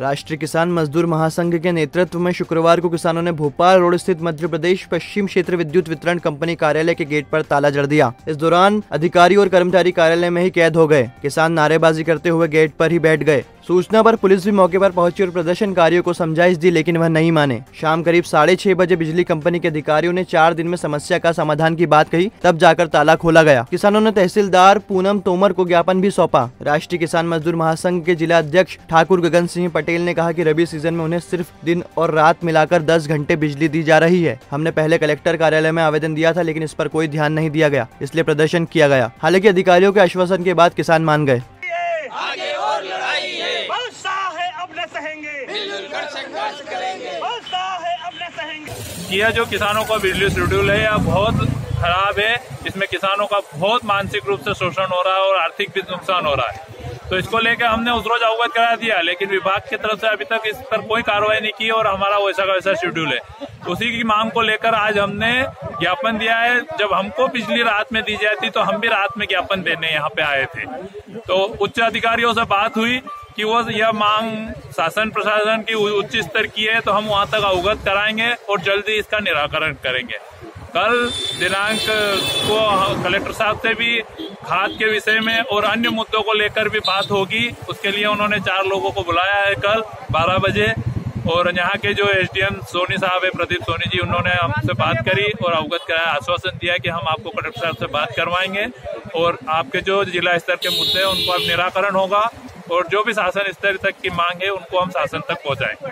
राष्ट्रीय किसान मजदूर महासंघ के नेतृत्व में शुक्रवार को किसानों ने भोपाल रोड स्थित मध्य प्रदेश पश्चिम क्षेत्र विद्युत वितरण कंपनी कार्यालय के गेट पर ताला जड़ दिया। इस दौरान अधिकारी और कर्मचारी कार्यालय में ही कैद हो गए। किसान नारेबाजी करते हुए गेट पर ही बैठ गए। सूचना पर पुलिस भी मौके पर पहुंची और प्रदर्शनकारियों को समझाइश दी, लेकिन वह नहीं माने। शाम करीब 6:30 बजे बिजली कंपनी के अधिकारियों ने 4 दिन में समस्या का समाधान की बात कही, तब जाकर ताला खोला गया। किसानों ने तहसीलदार पूनम तोमर को ज्ञापन भी सौंपा। राष्ट्रीय किसान मजदूर महासंघ के जिला अध्यक्ष ठाकुर गगन सिंह पटेल ने कहा कि रबी सीजन में उन्हें सिर्फ दिन और रात मिलाकर 10 घंटे बिजली दी जा रही है। हमने पहले कलेक्टर कार्यालय में आवेदन दिया था, लेकिन इस पर कोई ध्यान नहीं दिया गया, इसलिए प्रदर्शन किया गया। हालांकि अधिकारियों के आश्वासन के बाद किसान मान गए। यह जो किसानों का बिजली शेड्यूल है यह बहुत खराब है, इसमें किसानों का बहुत मानसिक रूप से शोषण हो रहा है और आर्थिक भी नुकसान हो रहा है। तो इसको लेकर हमने उस रोज अवगत करा दिया, लेकिन विभाग की तरफ से अभी तक इस पर कोई कार्रवाई नहीं की और हमारा वैसा का वैसा शेड्यूल है। उसी की मांग को लेकर आज हमने ज्ञापन दिया है। जब हमको बिजली रात में दी जाती तो हम भी रात में ज्ञापन देने यहाँ पे आए थे। तो उच्च अधिकारियों से बात हुई कि वो यह मांग शासन प्रशासन की उच्च स्तर की है, तो हम वहाँ तक अवगत कराएंगे और जल्दी इसका निराकरण करेंगे। कल दिनांक को कलेक्टर साहब से भी खाद के विषय में और अन्य मुद्दों को लेकर भी बात होगी। उसके लिए उन्होंने 4 लोगों को बुलाया है कल 12 बजे, और यहाँ के जो SDM सोनी साहब है, प्रदीप सोनी जी, उन्होंने हमसे बात करी और अवगत कराया, आश्वासन दिया कि हम आपको कलेक्टर साहब से बात करवाएंगे और आपके जो जिला स्तर के मुद्दे हैं उनको अब निराकरण होगा और जो भी शासन स्तर तक की मांग है उनको हम शासन तक पहुंचाएंगे।